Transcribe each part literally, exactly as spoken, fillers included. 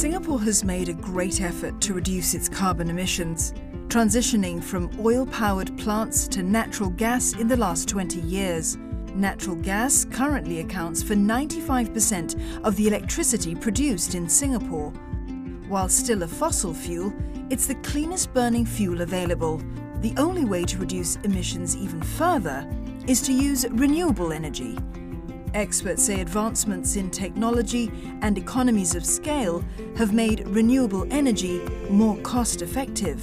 Singapore has made a great effort to reduce its carbon emissions, transitioning from oil-powered plants to natural gas in the last twenty years. Natural gas currently accounts for ninety-five percent of the electricity produced in Singapore. While still a fossil fuel, it's the cleanest burning fuel available. The only way to reduce emissions even further is to use renewable energy. Experts say advancements in technology and economies of scale have made renewable energy more cost-effective.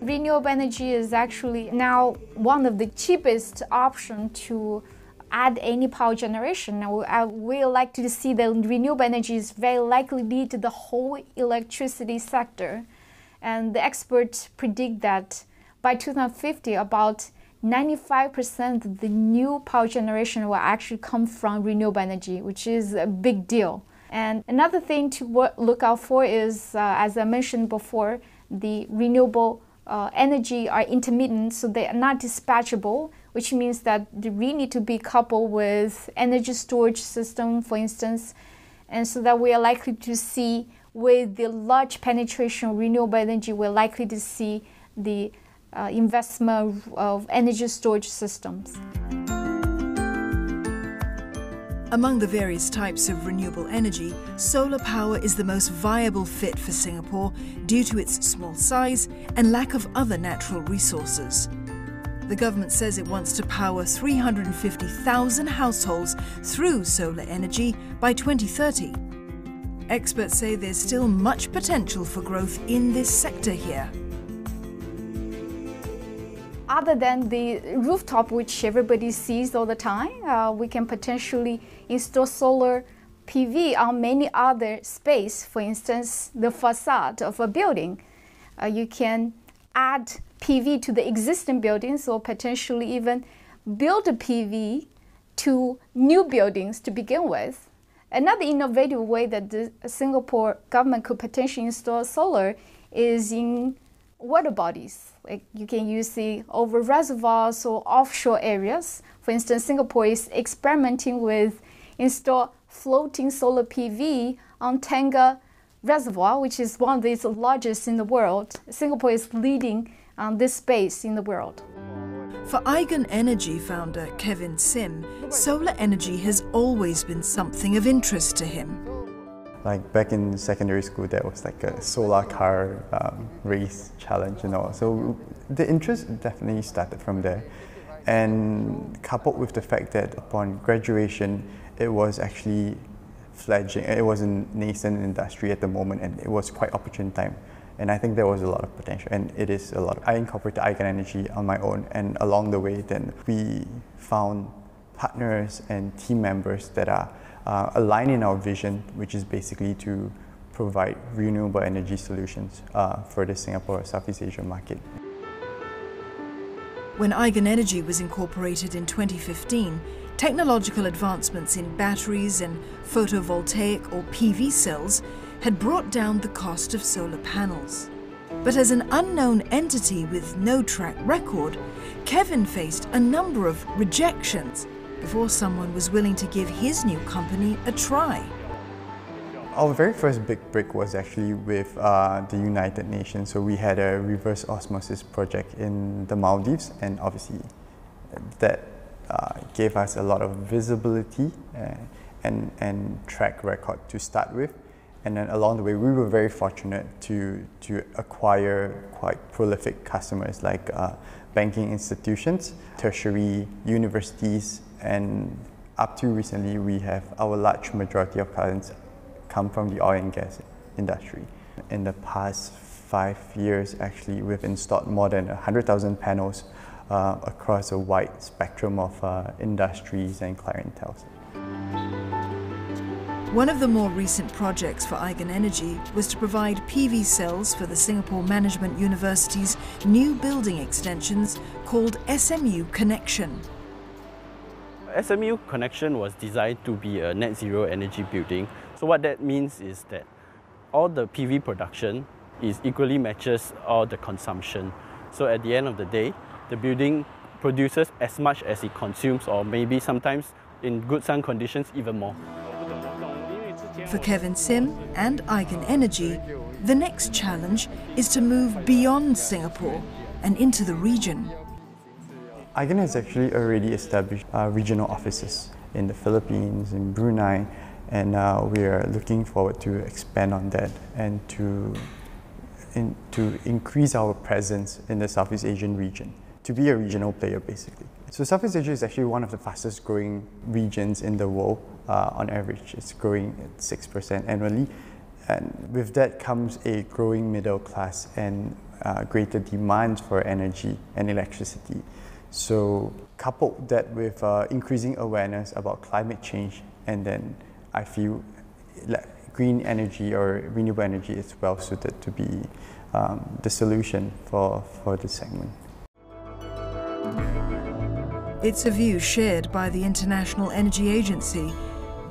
Renewable energy is actually now one of the cheapest options to add any power generation. I would like to see that renewable energy is very likely lead to the whole electricity sector. And the experts predict that by two thousand fifty, about ninety-five percent of the new power generation will actually come from renewable energy, which is a big deal. And another thing to look out for is, uh, as I mentioned before, the renewable uh, energy are intermittent, so they are not dispatchable, which means that we need to be coupled with energy storage system, for instance, and so that we are likely to see, with the large penetration of renewable energy, we're likely to see the Uh, investment of energy storage systems. Among the various types of renewable energy, solar power is the most viable fit for Singapore due to its small size and lack of other natural resources. The government says it wants to power three hundred fifty thousand households through solar energy by twenty thirty. Experts say there's still much potential for growth in this sector here. Other than the rooftop, which everybody sees all the time, uh, we can potentially install solar P V on many other space. For instance, the facade of a building. Uh, you can add P V to the existing buildings or potentially even build a P V to new buildings to begin with. Another innovative way that the Singapore government could potentially install solar is in water bodies. Like you can use the over reservoirs or offshore areas. For instance, Singapore is experimenting with install floating solar P V on Tenga reservoir, which is one of the largest in the world. Singapore is leading on this space in the world. For Eigen Energy founder Kevin Sim, solar energy has always been something of interest to him. Like back in secondary school, there was like a solar car um, race challenge and all. So the interest definitely started from there. And coupled with the fact that upon graduation, it was actually fledgling. It was a nascent industry at the moment, and it was quite opportune time. And I think there was a lot of potential, and it is a lot. I incorporated Eigen Energy on my own, and along the way, then we found partners and team members that are uh, aligned in our vision, which is basically to provide renewable energy solutions uh, for the Singapore Southeast Asia market. When Eigen Energy was incorporated in twenty fifteen, technological advancements in batteries and photovoltaic or P V cells had brought down the cost of solar panels. But as an unknown entity with no track record, Kevin faced a number of rejections before someone was willing to give his new company a try. Our very first big break was actually with uh, the United Nations. So we had a reverse osmosis project in the Maldives, and obviously that uh, gave us a lot of visibility and, and, and track record to start with. And then along the way, we were very fortunate to, to acquire quite prolific customers like uh, banking institutions, tertiary universities, and up to recently, we have our large majority of clients come from the oil and gas industry. In the past five years, actually, we've installed more than one hundred thousand panels uh, across a wide spectrum of uh, industries and clientele. One of the more recent projects for Eigen Energy was to provide P V cells for the Singapore Management University's new building extensions called S M U Connection. S M U Connection was designed to be a net zero energy building. So what that means is that all the P V production is equally matches all the consumption. So at the end of the day, the building produces as much as it consumes, or maybe sometimes in good sun conditions even more. For Kevin Sim and Eigen Energy, the next challenge is to move beyond Singapore and into the region. Eigen has actually already established uh, regional offices in the Philippines, in Brunei, and uh, we are looking forward to expand on that and to, in, to increase our presence in the Southeast Asian region, to be a regional player basically. So Southeast Asia is actually one of the fastest growing regions in the world uh, on average. It's growing at six percent annually, and with that comes a growing middle class and uh, greater demand for energy and electricity. So coupled that with uh, increasing awareness about climate change, and then I feel green energy or renewable energy is well suited to be um, the solution for, for this segment. It's a view shared by the International Energy Agency.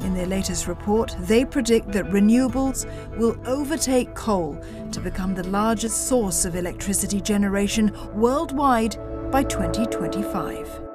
In their latest report, they predict that renewables will overtake coal to become the largest source of electricity generation worldwide by twenty twenty-five.